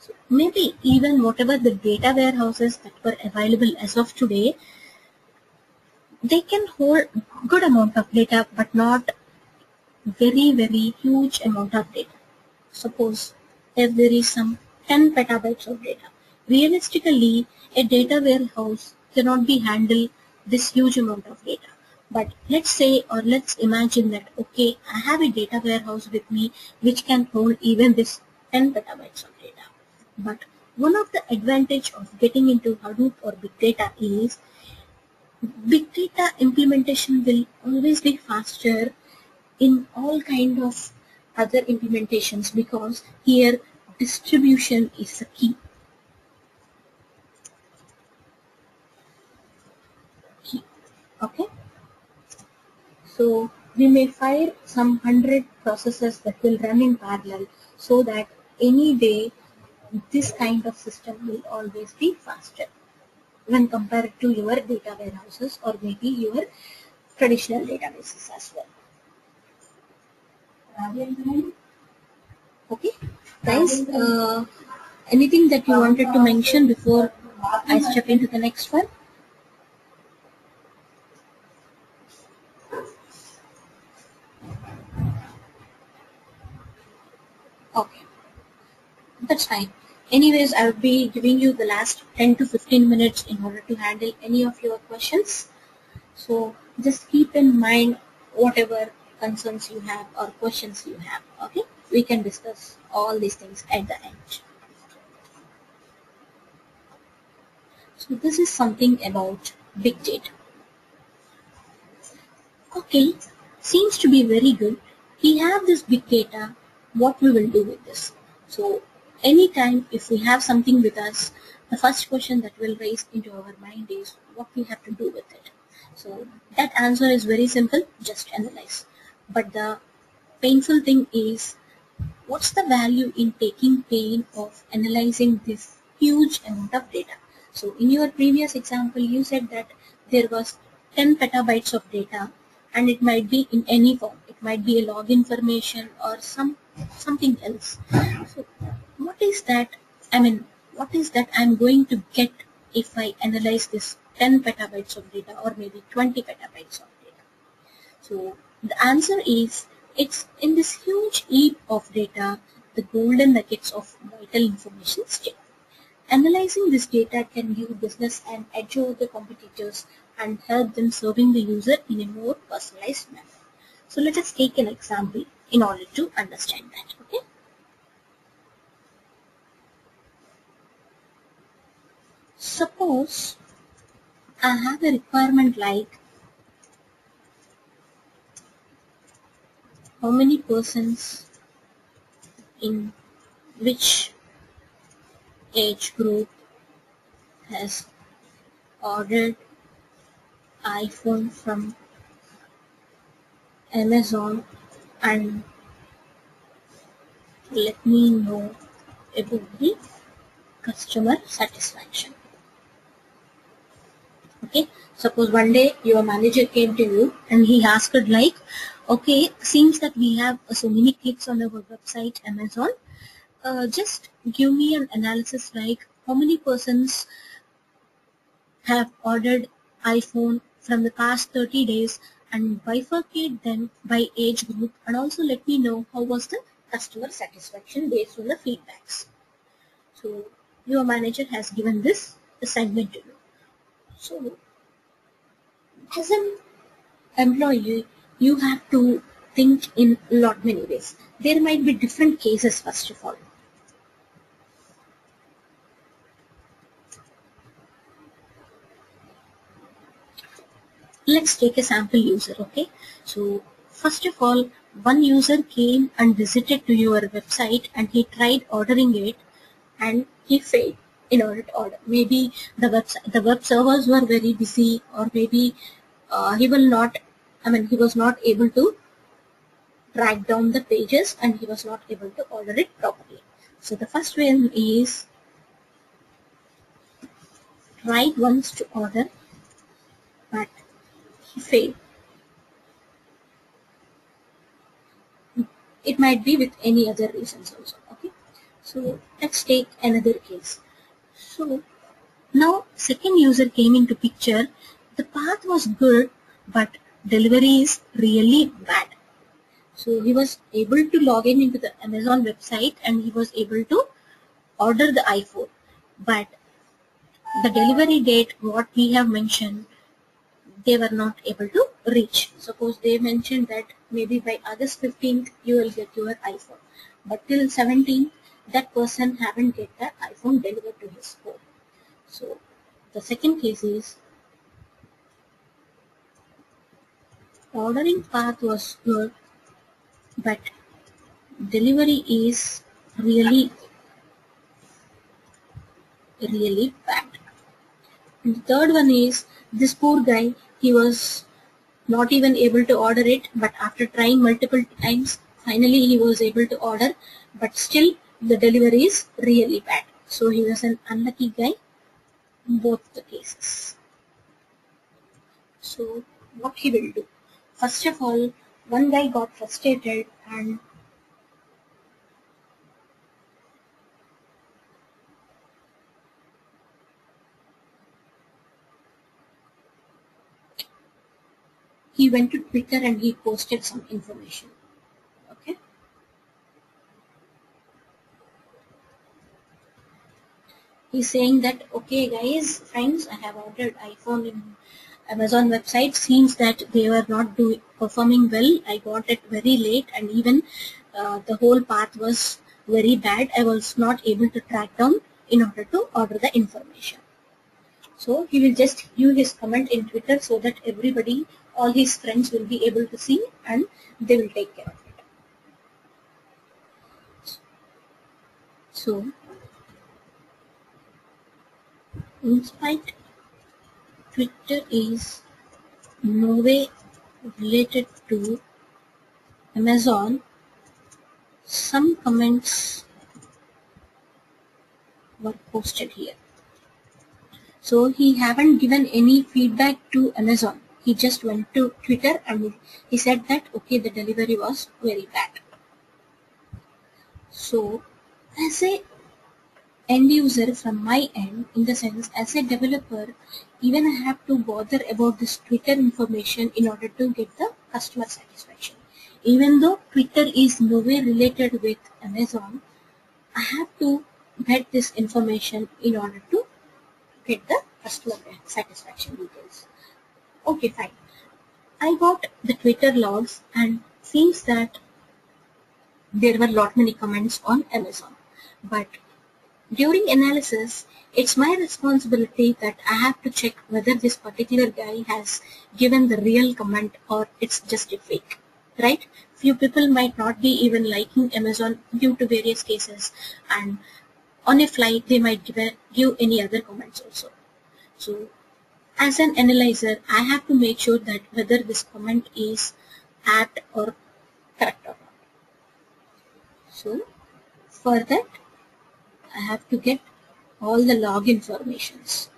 So maybe even whatever the data warehouses that were available as of today, they can hold good amount of data, but not very huge amount of data. Suppose if there is some 10 petabytes of data, realistically a data warehouse cannot be handled this huge amount of data. But let's say, or let's imagine that, okay, I have a data warehouse with me which can hold even this 10 petabytes of data. But one of the advantage of getting into Hadoop or big data is big data implementation will always be faster in all kind of other implementations, because here distribution is the key. Okay, so we may fire some 100 processes that will run in parallel, so that any day this kind of system will always be faster when compared to your data warehouses or maybe your traditional databases as well. Okay, guys, anything that you wanted to mention before I step into the next one? Okay, that's fine. Anyways, I will be giving you the last 10 to 15 minutes in order to handle any of your questions. So just keep in mind whatever concerns you have or questions you have. Okay, we can discuss all these things at the end. So this is something about big data. Okay, seems to be very good. We have this big data. What we will do with this? So anytime if we have something with us, the first question that will raise into our mind is what we have to do with it. So that answer is very simple, just analyze. But the painful thing is, what's the value in taking pain of analyzing this huge amount of data? So in your previous example, you said that there was 10 petabytes of data, and it might be in any form. It might be a log information or something else. So what is that? I mean, what is that I'm going to get if I analyze this 10 petabytes of data or maybe 20 petabytes of data? So the answer is, it's in this huge heap of data, the golden nuggets of vital information stay. Analyzing this data can give business an edge over the competitors and help them serving the user in a more personalized manner. So let us take an example in order to understand that, okay? Suppose I have a requirement like how many persons in which age group has ordered iPhone from Amazon, and let me know about the customer satisfaction. Okay, suppose one day your manager came to you and he asked like, okay, seems that we have so many clicks on our website Amazon, just give me an analysis like how many persons have ordered iPhone from the past 30 days and bifurcate them by age group, and also let me know how was the customer satisfaction based on the feedbacks. So your manager has given this assignment to you. So as an employee, you have to think in a lot many ways. There might be different cases first of all. Let's take a sample user, okay? So first of all, one user came and visited to your website and he tried ordering it and he failed in order to order. Maybe the web servers were very busy, or maybe he was not able to drag down the pages and he was not able to order it properly. So the first one is tried once to order, but he failed. It might be with any other reasons also, okay? So let's take another case. So now second user came into picture. The path was good, but delivery is really bad. So he was able to log in into the Amazon website and he was able to order the iPhone. But the delivery date, what we have mentioned, they were not able to reach. Suppose they mentioned that maybe by August 15th you will get your iPhone, but till 17th that person haven't get the iPhone delivered to his home. So the second case is ordering path was good, but delivery is really bad. And the third one is this poor guy, he was not even able to order it, but after trying multiple times, finally he was able to order, but still the delivery is really bad. So he was an unlucky guy in both the cases. So what he will do? First of all, one guy got frustrated and he went to Twitter and he posted some information. Okay. He's saying that, okay guys, friends, I have ordered iPhone in Amazon website. Seems that they were not performing well. I got it very late and even the whole path was very bad. I was not able to track down in order to order the information. So he will just view his comment in Twitter so that everybody, all his friends will be able to see and they will take care of it. So, in spite, Twitter is no way related to Amazon, some comments were posted here. So he haven't given any feedback to Amazon. He just went to Twitter and he said that, okay, the delivery was very bad. So as a end user from my end, in the sense as a developer, even I have to bother about this Twitter information in order to get the customer satisfaction. Even though Twitter is no way related with Amazon, I have to get this information in order to get the customer satisfaction details. Okay, fine. I got the Twitter logs and seems that there were lot many comments on Amazon. But during analysis, it's my responsibility that I have to check whether this particular guy has given the real comment or it's just a fake, right? Few people might not be even liking Amazon due to various cases, and on a flight they might give any other comments also. So as an analyzer, I have to make sure that whether this comment is apt or correct or not. So for that, I have to get all the log informations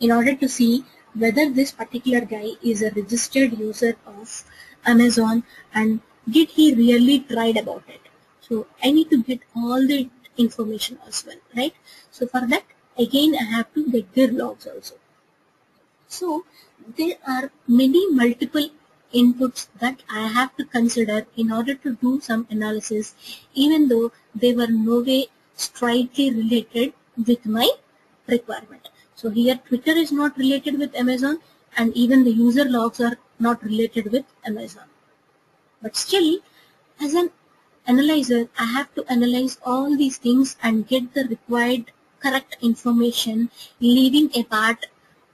in order to see whether this particular guy is a registered user of Amazon and did he really tried about it. So I need to get all the information as well, right? So for that, again, I have to get their logs also. So there are many multiple inputs that I have to consider in order to do some analysis, even though they were no way strictly related with my requirement. So here Twitter is not related with Amazon and even the user logs are not related with Amazon. But still, as an analyzer, I have to analyze all these things and get the required correct information, leaving apart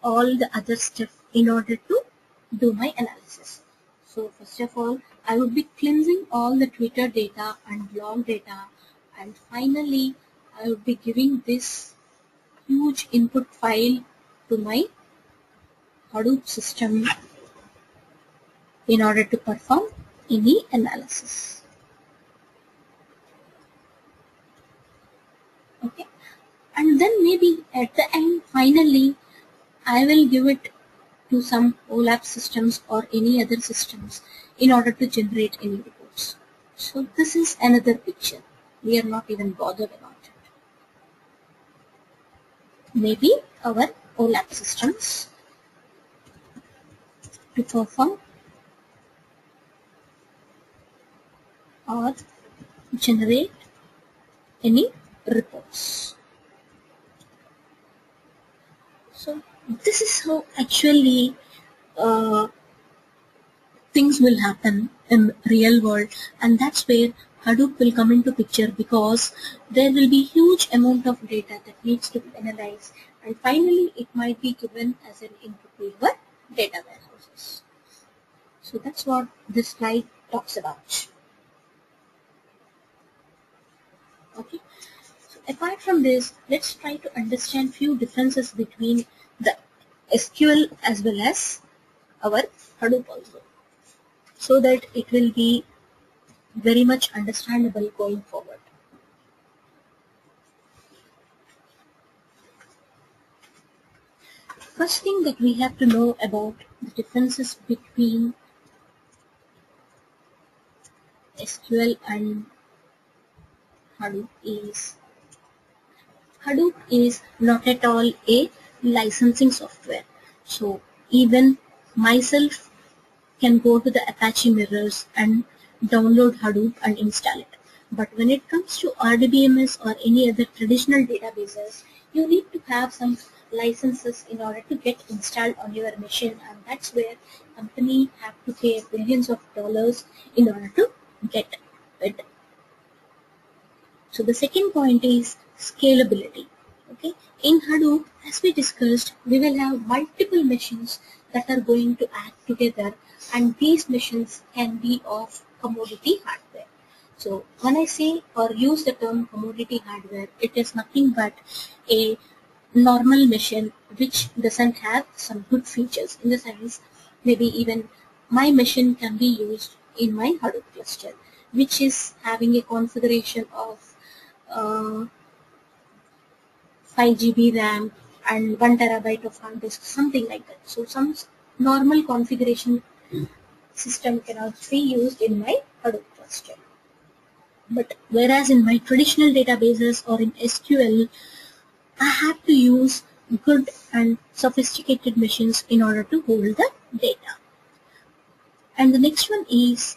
all the other stuff in order to do my analysis. So first of all, I would be cleansing all the Twitter data and log data, and finally I would be giving this huge input file to my Hadoop system in order to perform any analysis. Okay. And then maybe at the end, finally, I will give it to some OLAP systems or any other systems in order to generate any reports. So this is another picture. we are not even bothered about it. Maybe our OLAP systems to perform or generate any reports. So this is how actually things will happen in real world, and that's where Hadoop will come into picture, because there will be huge amount of data that needs to be analyzed, and finally it might be given as an input to your data warehouses. So that's what this slide talks about. Okay, so apart from this, let's try to understand few differences between the SQL as well as our Hadoop also, so that it will be very much understandable going forward. First thing that we have to know about the differences between SQL and Hadoop is, Hadoop is not at all a licensing software. So even myself can go to the Apache mirrors and download Hadoop and install it. But when it comes to RDBMS or any other traditional databases, you need to have some licenses in order to get installed on your machine, and that's where company have to pay billions of dollars in order to get it. So the second point is scalability. Okay, in Hadoop, as we discussed, we will have multiple machines that are going to act together, and these machines can be of commodity hardware. So when I say or use the term commodity hardware, it is nothing but a normal machine which doesn't have some good features, in the sense maybe even my machine can be used in my Hadoop cluster, which is having a configuration of 5 GB RAM and 1 terabyte of hard disk, something like that. So some normal configuration system cannot be used in my Hadoop cluster. But whereas in my traditional databases or in SQL, I have to use good and sophisticated machines in order to hold the data. And the next one is,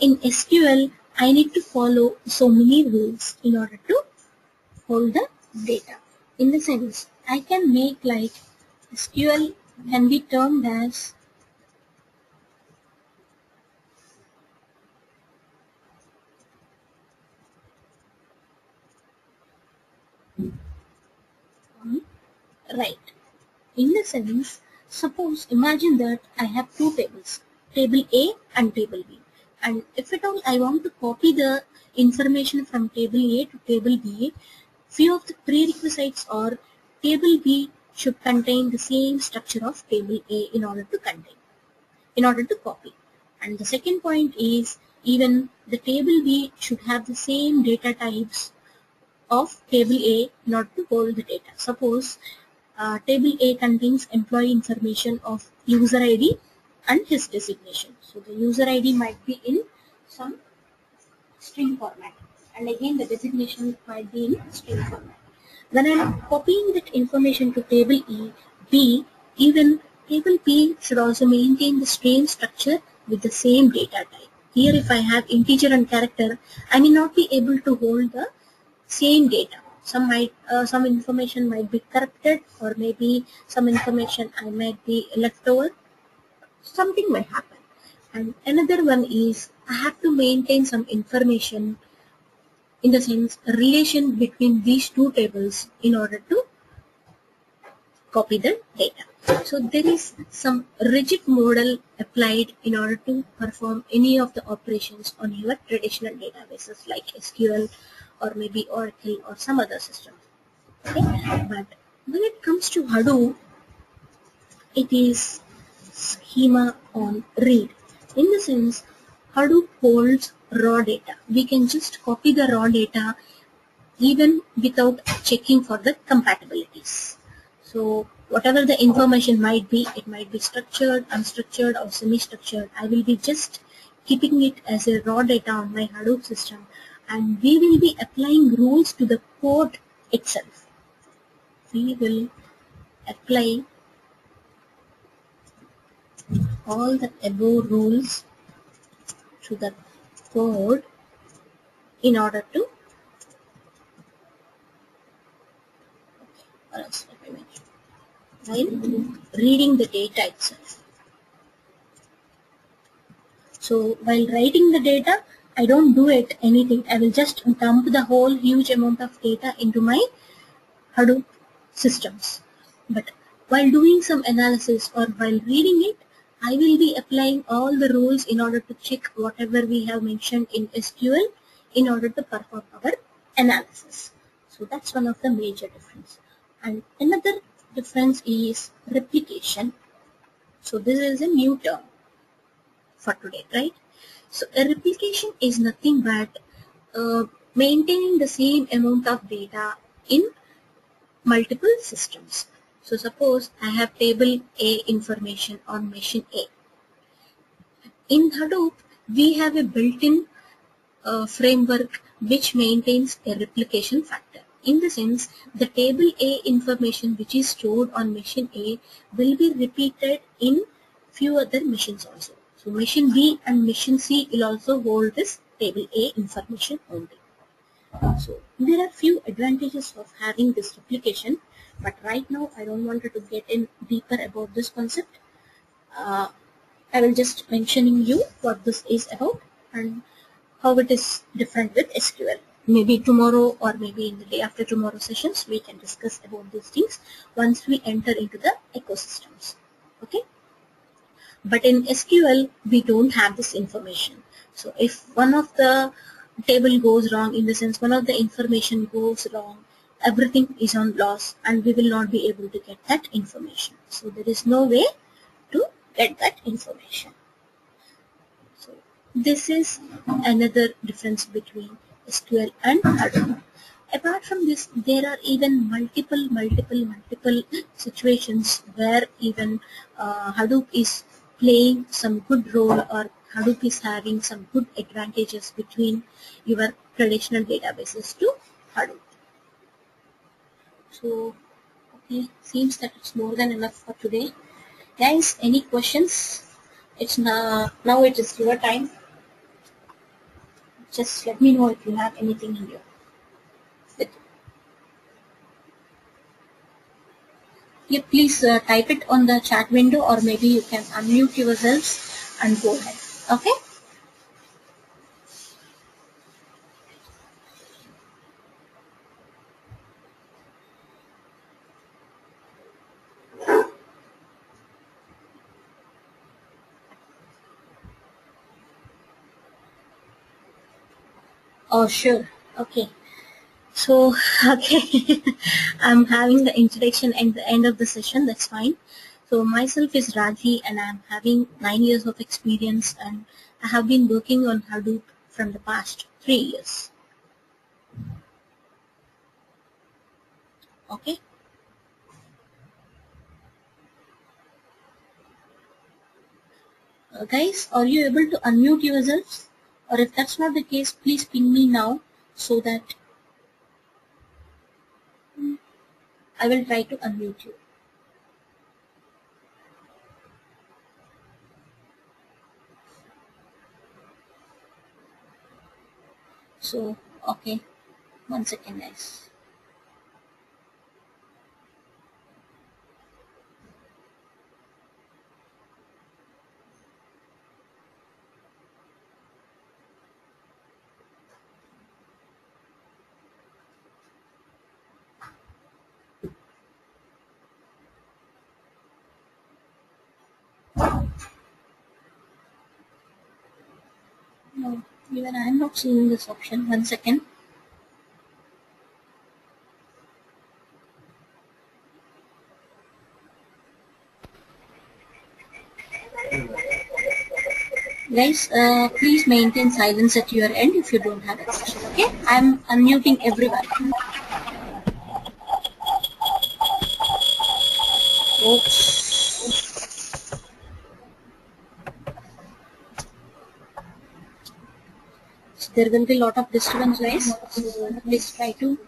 in SQL, I need to follow so many rules in order to hold the data. In the sense, I can make, like, SQL can be termed as right. In the sense, suppose, imagine that I have two tables, table A and table B. And if at all I want to copy the information from table A to table B, few of the prerequisites are table B should contain the same structure of table A in order to copy. And the second point is, even the table B should have the same data types of table A in order to hold the data. Suppose table A contains employee information of user ID and his designation. So the user ID might be in some string format, and again the designation might be in string format. When I am copying that information to table B, even table B should also maintain the same structure with the same data type. Here if I have integer and character, I may not be able to hold the same data. Some information might be corrupted, or maybe some information I might be left over. Something might happen. And another one is, I have to maintain some information, in the sense relation between these two tables in order to copy the data. So there is some rigid model applied in order to perform any of the operations on your traditional databases like SQL or maybe Oracle or some other system. Okay? But when it comes to Hadoop, it is schema on read. In the sense, Hadoop holds raw data. We can just copy the raw data even without checking for the compatibilities. So whatever the information might be, it might be structured, unstructured or semi-structured, I will be just keeping it as a raw data on my Hadoop system, and we will be applying rules to the code itself. We will apply all the above rules to the code in order to while reading the data itself. So while writing the data, I don't do it anything. I will just dump the whole huge amount of data into my Hadoop systems. But while doing some analysis or while reading it, I will be applying all the rules in order to check whatever we have mentioned in SQL in order to perform our analysis. So that's one of the major differences. And another difference is replication. So this is a new term for today, right? So a replication is nothing but maintaining the same amount of data in multiple systems. So suppose I have table A information on machine A. In Hadoop, we have a built-in framework which maintains a replication factor. In the sense, the table A information which is stored on machine A will be repeated in few other machines also. So machine B and machine C will also hold this table A information only. So there are few advantages of having this replication, but right now I don't want to get in deeper about this concept. I will just mentioning you what this is about and how it is different with SQL. Maybe tomorrow or maybe in the day after tomorrow sessions, we can discuss about these things once we enter into the ecosystems. Okay? But in SQL, we don't have this information. So if one of the table goes wrong, in the sense one of the information goes wrong, everything is on loss and we will not be able to get that information. So there is no way to get that information. So this is another difference between SQL and Hadoop. Apart from this, there are even multiple situations where even Hadoop is playing some good role, or Hadoop is having some good advantages between your traditional databases to Hadoop. So, okay, seems that it's more than enough for today. Guys, any questions? It's now it is your time. Just let me know if you have anything here. Yeah, please type it on the chat window, or maybe you can unmute yourselves and go ahead. Okay? Oh, sure. Okay. So, okay. I'm having the introduction at the end of the session. That's fine. So, myself is Radhi and I'm having 9 years of experience, and I have been working on Hadoop from the past 3 years. Okay. Guys, are you able to unmute yourselves? Or if that's not the case, please ping me now so that I will try to unmute you. So, okay, one second, guys. No, even I am not seeing this option. One second. Guys, please maintain silence at your end if you don't have access. Okay? I am unmuting everyone. Oops. there will be a lot of disturbance, guys. Please try to